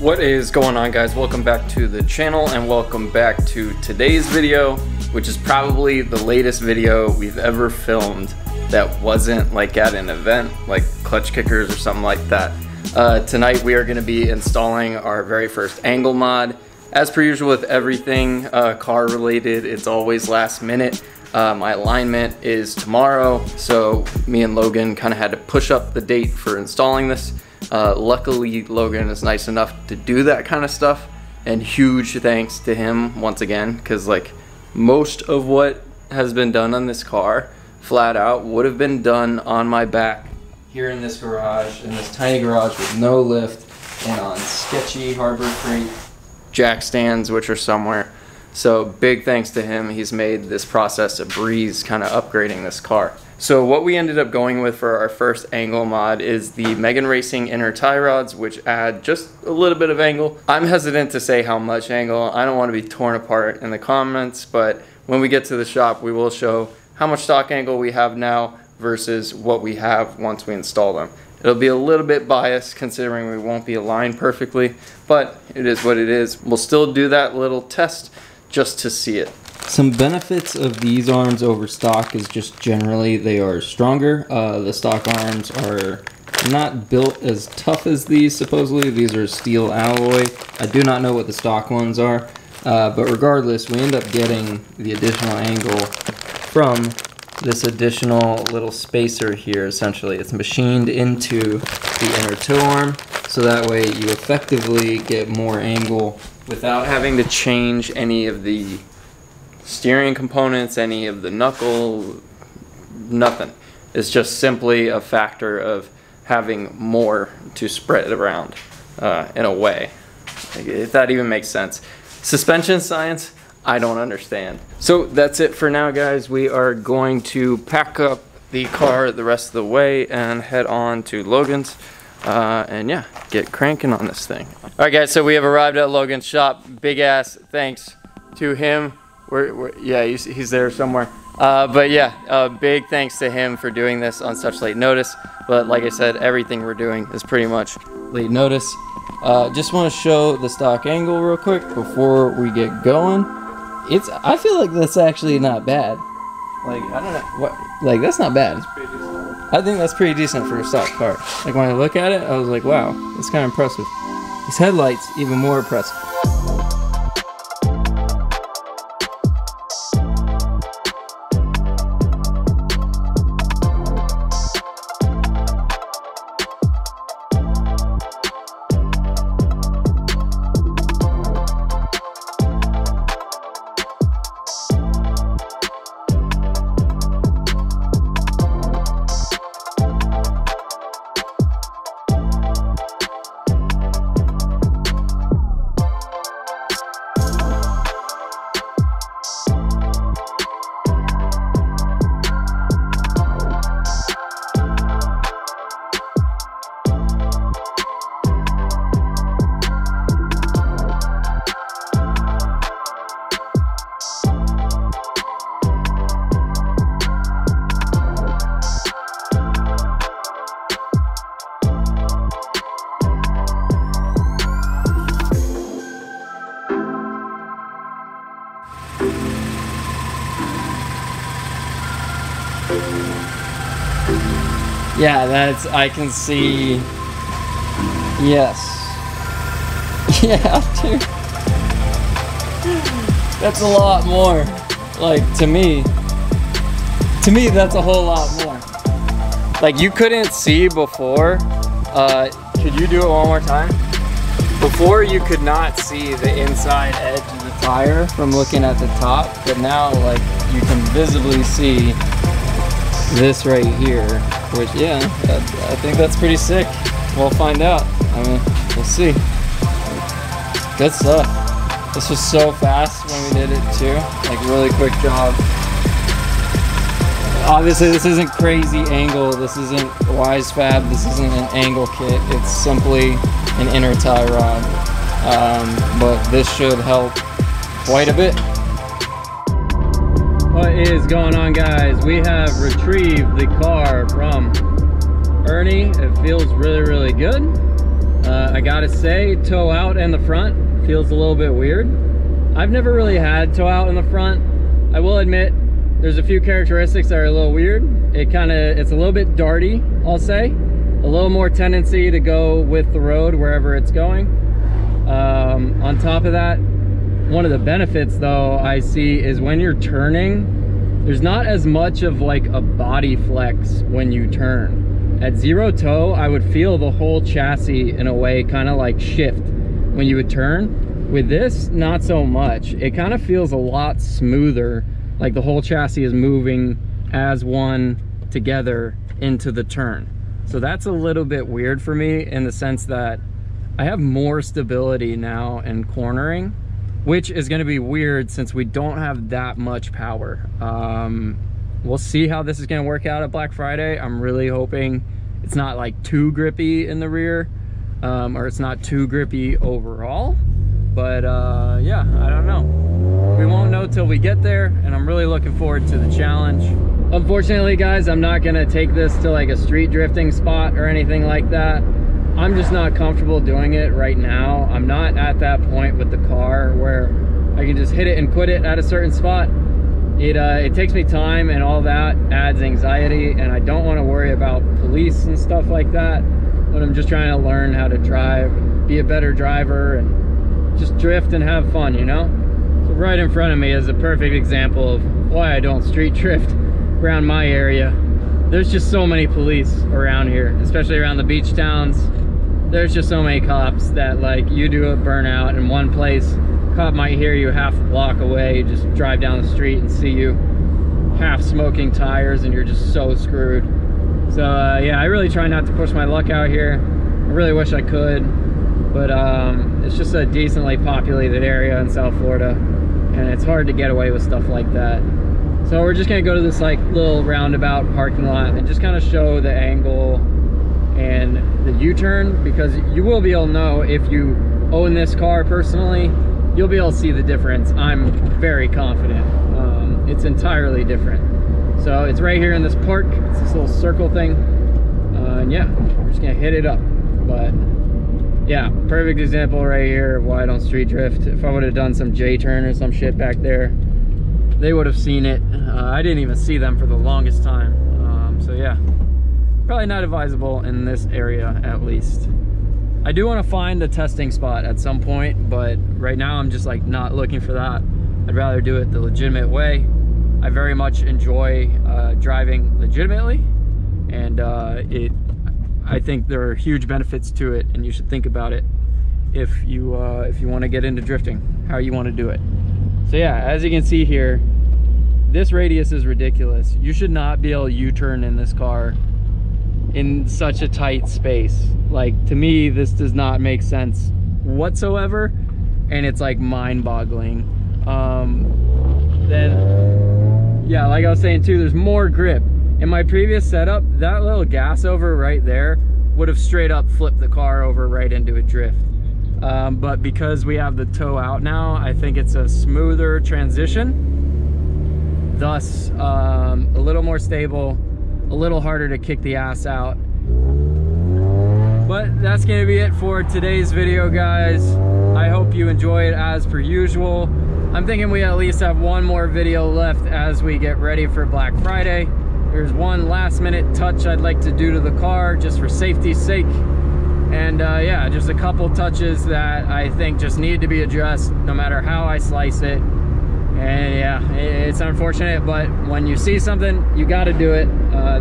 What is going on, guys? Welcome back to the channel and welcome back to today's video, which is probably the latest video we've ever filmed that wasn't like at an event like Clutch Kickers or something like that. Tonight we are going to be installing our very first angle mod. As per usual with everything car related, it's always last minute. My alignment is tomorrow, so me and Logan kind of had to push up the date for installing this. Luckily, Logan is nice enough to do that kind of stuff, and huge thanks to him once again, because like most of what has been done on this car, flat out, would have been done on my back here in this garage, in this tiny garage with no lift and on sketchy Harbor Freight jack stands, which are somewhere. So big thanks to him. He's made this process a breeze, kind of upgrading this car. So what we ended up going with for our first angle mod is the Megan Racing inner tie rods, which add just a little bit of angle. I'm hesitant to say how much angle. I don't want to be torn apart in the comments, but when we get to the shop, we will show how much stock angle we have now versus what we have once we install them. It'll be a little bit biased considering we won't be aligned perfectly, but it is what it is. We'll still do that little test just to see it. Some benefits of these arms over stock is just generally they are stronger. The stock arms are not built as tough as these, supposedly. These are steel alloy. I do not know what the stock ones are, but regardless, we end up getting the additional angle from this additional little spacer here, essentially. It's machined into the inner toe arm, so that way you effectively get more angle without having to change any of the steering components, any of the knuckle, nothing. It's just simply a factor of having more to spread around in a way, if that even makes sense. Suspension science, I don't understand. So that's it for now, guys. We are going to pack up the car the rest of the way and head on to Logan's. And yeah, get cranking on this thing. All right, guys, so we have arrived at Logan's shop. Big ass thanks to him. Yeah, he's there somewhere. But yeah, big thanks to him for doing this on such late notice. But like I said, everything we're doing is pretty much late notice. Just want to show the stock angle real quick before we get going. I feel like that's actually not bad. Like, I don't know what, like that's not bad. I think that's pretty decent for a stock car. Like when I look at it, I was like, wow, that's kind of impressive. These headlights, even more impressive. Yeah, that's, I can see, yes. Yeah, dude. That's a lot more. Like, to me, that's a whole lot more. Like, you couldn't see before. Could you do it one more time? Before, you could not see the inside edge of the tire from looking at the top, but now, like, you can visibly see this right here. Which, yeah, I think that's pretty sick. We'll find out. I mean, we'll see. Good stuff. This was so fast when we did it too. Like, really quick job. Obviously, this isn't crazy angle. This isn't Wise Fab. This isn't an angle kit. It's simply an inner tie rod. But this should help quite a bit. What is going on, guys? We have retrieved the car from Ernie. It feels really, really good. I gotta say, toe out in the front feels a little bit weird. I've never really had toe out in the front. I will admit, there's a few characteristics that are a little weird. It's a little bit darty, I'll say. A little more tendency to go with the road wherever it's going. On top of that, one of the benefits though I see is when you're turning, there's not as much of like a body flex when you turn. At zero toe, I would feel the whole chassis in a way kind of like shift when you would turn. With this, not so much. It kind of feels a lot smoother, like the whole chassis is moving as one together into the turn. So that's a little bit weird for me in the sense that I have more stability now in cornering, which is going to be weird since we don't have that much power. We'll see how this is going to work out at Black Friday. I'm really hoping it's not like too grippy in the rear, or it's not too grippy overall, but yeah, I don't know. We won't know till we get there, and I'm really looking forward to the challenge. Unfortunately guys, I'm not going to take this to like a street drifting spot or anything like that. I'm just not comfortable doing it right now. I'm not at that point with the car where I can just hit it and quit it at a certain spot. It takes me time, and all that adds anxiety, and I don't want to worry about police and stuff like that. But I'm just trying to learn how to drive, be a better driver, and just drift and have fun, you know? So right in front of me is a perfect example of why I don't street drift around my area. There's just so many police around here, especially around the beach towns. There's just so many cops that like you do a burnout in one place, cop might hear you half a block away, just drive down the street and see you half smoking tires and you're just so screwed. So yeah, I really try not to push my luck out here. I really wish I could, but it's just a decently populated area in South Florida and it's hard to get away with stuff like that. So we're just gonna go to this like little roundabout parking lot and just kind of show the angle and the U-turn, because you will be able to know if you own this car personally, you'll be able to see the difference. I'm very confident. It's entirely different. So it's right here in this park. It's this little circle thing. And yeah, we're just gonna hit it up. But yeah, perfect example right here of why I don't street drift. If I would have done some J-turn or some shit back there, they would have seen it. I didn't even see them for the longest time. So yeah. Probably not advisable in this area, at least. I do want to find a testing spot at some point, but right now I'm just like not looking for that. I'd rather do it the legitimate way. I very much enjoy driving legitimately, and I think there are huge benefits to it, and you should think about it if you want to get into drifting, how you want to do it. So yeah, as you can see here, this radius is ridiculous. You should not be able to U-turn in this car in such a tight space. Like, to me, this does not make sense whatsoever, and it's like mind-boggling. Then yeah, like I was saying too, there's more grip. In my previous setup, that little gas over right there would have straight up flipped the car over right into a drift, but because we have the toe out now, I think it's a smoother transition, thus a little more stable, a little harder to kick the ass out. But that's gonna be it for today's video, guys. I hope you enjoy it as per usual. I'm thinking we at least have one more video left as we get ready for Black Friday. There's one last minute touch I'd like to do to the car just for safety's sake. And yeah, just a couple touches that I think just need to be addressed no matter how I slice it. And yeah, it's unfortunate, but when you see something, you got to do it.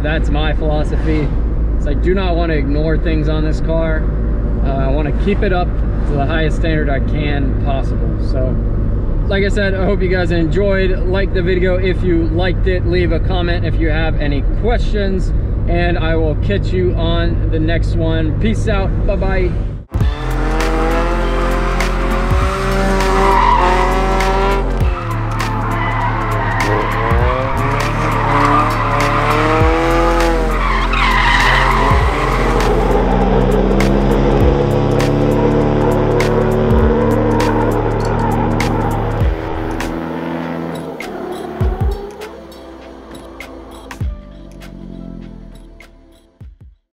That's my philosophy. So I do not want to ignore things on this car. I want to keep it up to the highest standard I can possible. So like I said, I hope you guys enjoyed. Like the video if you liked it. Leave a comment if you have any questions, and I will catch you on the next one. Peace out. Bye-bye.